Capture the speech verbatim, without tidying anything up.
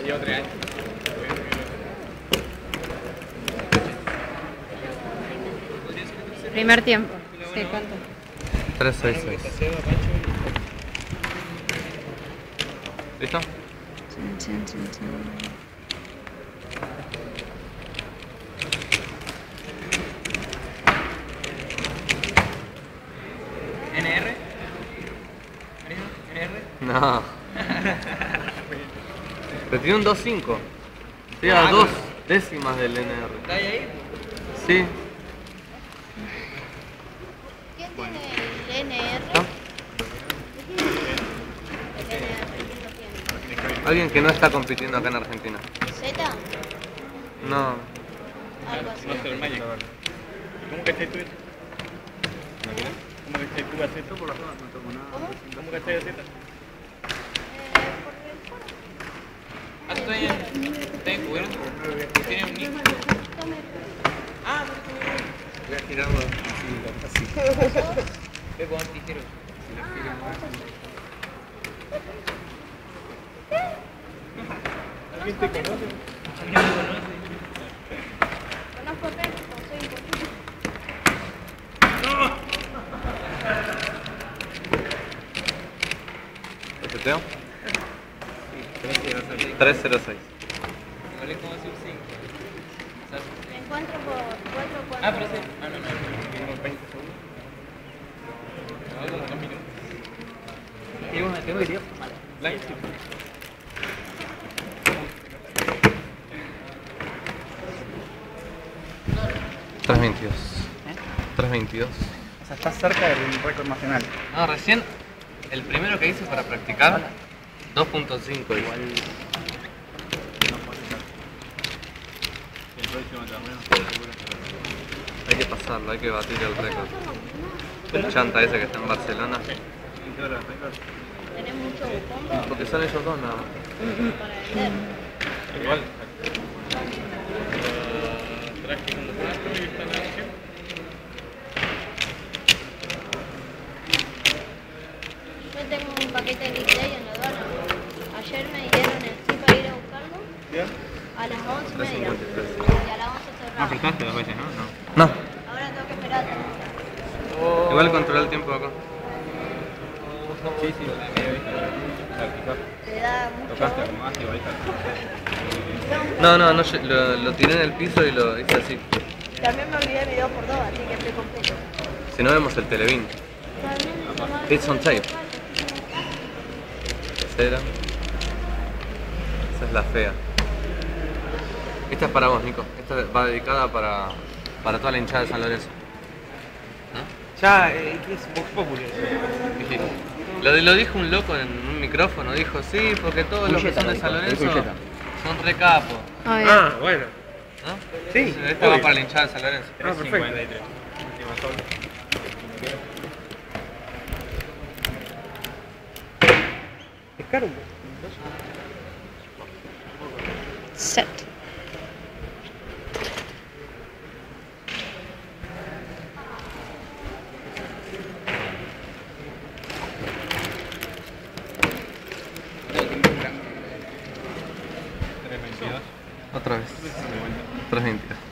Ya llevo tres años. Primer tiempo. Sí, ¿cuánto? tres seis seis. ¿Listo? ¿N R? ¿N R? No. Te tiré un dos cinco. Te a dos décimas del N R. ¿Está ahí? Sí. ¿Quién tiene el N R? ¿No? Alguien que no está compitiendo acá en Argentina. ¿Z? No. Algo así. ¿Cómo que estáis tú? ¿Cómo que estáis tú Z? Por las zonas no tomo nada. ¿Cómo que estáis Z? Ah, ¿tú estás en cubierto? ¿Tienes un nick? Ah, voy a girarlo así, así. Ve con tijeros. Si lo giro más. ¿Alguien te conoce? ¿Alguien te conoce? Conozco a Pedro, soy imposible. ¡No! ¿Lo seteo? tres cero seis. Vale, como hace un cinco. Me encuentro por cuatro cuatro. Ah, pero sí. Ah, no, no. Tengo veinte segundos. dos minutos. Tengo video. Vale. tres veintidós. tres veintidós. O sea, estás cerca del récord nacional. No, recién el primero que hice para practicar. dos punto cinco igual. Hay que pasarlo, hay que batir el récord. El chanta ese que está en Barcelona. ¿Tenés mucho botón? Porque son ellos dos nada más. Igual. Yo tengo un paquete de Kickday en la aduana. Ayer me dieron el sí para ir a buscarlo. ¿Ya? A las once y media. Y a las once cerrado. Aplicaste dos veces, ¿no? No. No. Ahora tengo que esperar. Oh. Igual controlar el tiempo acá. Oh. Sí, sí. Te da mucho. Tocaste como más y ahorita. No, no, no lo, lo tiré en el piso y lo hice así. También me olvidé el video por dos, así que estoy completo. Si no vemos el Televín. It's on tape. Esa es la fea. Esta es para vos, Nico. Esta va dedicada para, para toda la hinchada de San Lorenzo. ¿Eh? Ya, eh, ¿qué es Vox Populi? Lo, lo dijo un loco en un micrófono. Dijo, sí, porque todos Culleta, los que son de San Lorenzo son recapos. Ah, bueno. ¿Eh? Sí. Entonces, esta obvio. Va para la hinchada de San Lorenzo. Ah, perfecto. Set. Otra vez. tres veintidós.